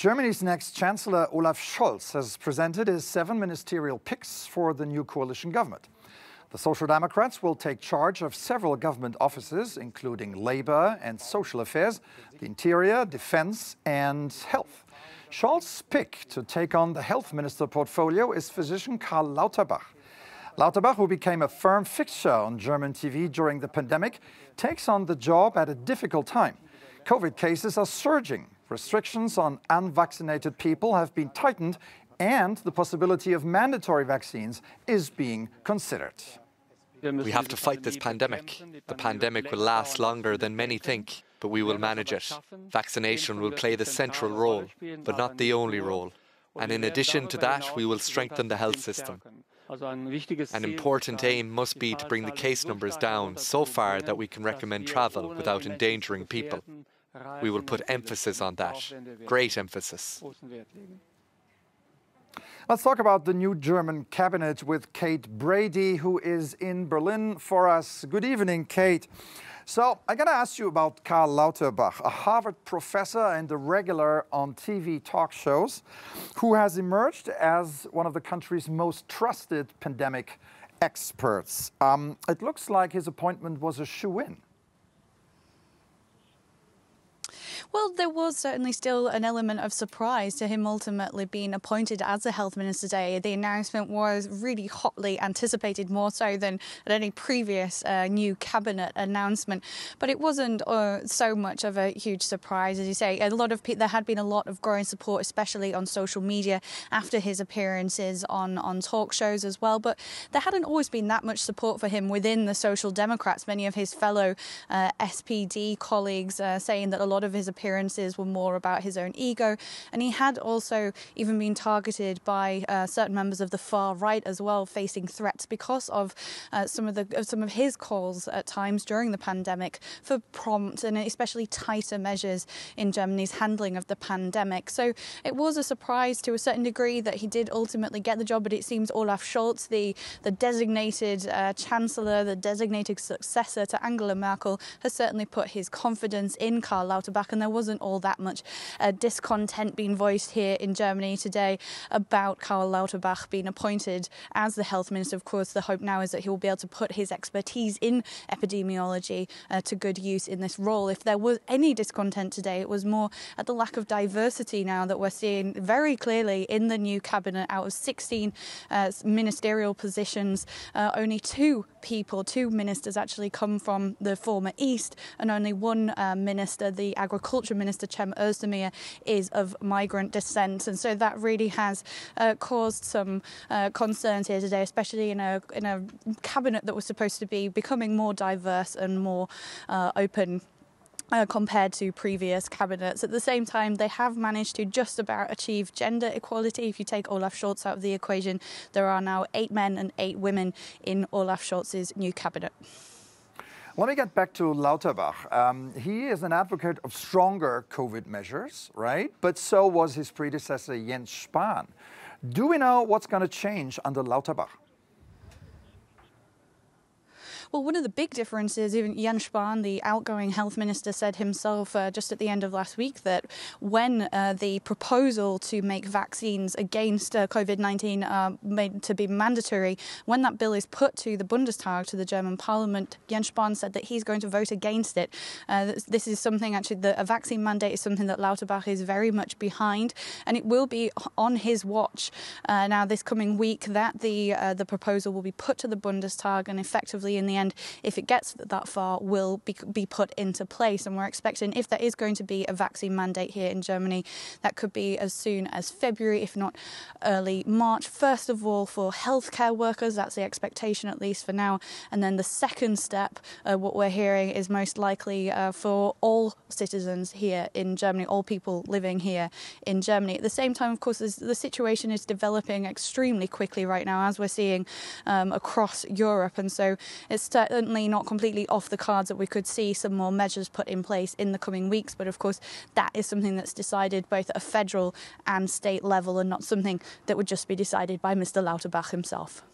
Germany's next Chancellor Olaf Scholz has presented his 7 ministerial picks for the new coalition government. The Social Democrats will take charge of several government offices, including Labor and Social Affairs, the Interior, Defense and Health. Scholz's pick to take on the health minister portfolio is physician Karl Lauterbach. Lauterbach, who became a firm fixture on German TV during the pandemic, takes on the job at a difficult time. COVID cases are surging, restrictions on unvaccinated people have been tightened, and the possibility of mandatory vaccines is being considered. We have to fight this pandemic. The pandemic will last longer than many think, but we will manage it. Vaccination will play the central role, but not the only role. And in addition to that, we will strengthen the health system. An important aim must be to bring the case numbers down so far that we can recommend travel without endangering people. We will put emphasis on that, great emphasis. Let's talk about the new German cabinet with Kate Brady, who is in Berlin for us. Good evening, Kate. So I got to ask you about Karl Lauterbach, a Harvard professor and a regular on TV talk shows, who has emerged as one of the country's most trusted pandemic experts. It looks like his appointment was a shoo-in. Well, there was certainly still an element of surprise to him ultimately being appointed as the health minister today. The announcement was really hotly anticipated, more so than at any previous new cabinet announcement. But it wasn't so much of a huge surprise, as you say. There had been a lot of growing support, especially on social media, after his appearances on talk shows as well. But there hadn't always been that much support for him within the Social Democrats. Many of his fellow SPD colleagues saying that a lot of his appearances were more about his own ego, and he had also even been targeted by certain members of the far right as well, facing threats because of some of his calls at times during the pandemic for prompt and especially tighter measures in Germany's handling of the pandemic. So it was a surprise to a certain degree that he did ultimately get the job, but it seems Olaf Scholz, the designated chancellor, the designated successor to Angela Merkel, has certainly put his confidence in Karl Lauterbach, and there wasn't all that much discontent being voiced here in Germany today about Karl Lauterbach being appointed as the health minister. Of course, the hope now is that he will be able to put his expertise in epidemiology to good use in this role. If there was any discontent today, it was more at the lack of diversity now that we're seeing very clearly in the new cabinet. Out of 16 ministerial positions, only 2 ministers actually come from the former East, and only one minister, the Agriculture Minister Cem Özdemir, is of migrant descent, and so that really has caused some concerns here today, especially in a cabinet that was supposed to be becoming more diverse and more open compared to previous cabinets. At the same time, they have managed to just about achieve gender equality. If you take Olaf Scholz out of the equation, there are now 8 men and 8 women in Olaf Scholz's new cabinet. Let me get back to Lauterbach. He is an advocate of stronger COVID measures, right? But so was his predecessor, Jens Spahn. Do we know what's going to change under Lauterbach? Well, one of the big differences, even Jens Spahn, the outgoing health minister, said himself just at the end of last week that when the proposal to make vaccines against COVID-19 made to be mandatory, when that bill is put to the Bundestag, to the German parliament, Jens Spahn said that he's going to vote against it. This is something, actually, a vaccine mandate is something that Lauterbach is very much behind, and it will be on his watch now this coming week that the proposal will be put to the Bundestag, and effectively in the end, if it gets that far, will be put into place. And we're expecting, if there is going to be a vaccine mandate here in Germany, that could be as soon as February, if not early March. First of all, for healthcare workers, that's the expectation, at least for now. And then the second step, what we're hearing, is most likely for all citizens here in Germany, all people living here in Germany. At the same time, of course, the situation is developing extremely quickly right now, as we're seeing across Europe. And so it's certainly not completely off the cards that we could see some more measures put in place in the coming weeks. But of course, that is something that's decided both at a federal and state level, and not something that would just be decided by Mr. Lauterbach himself.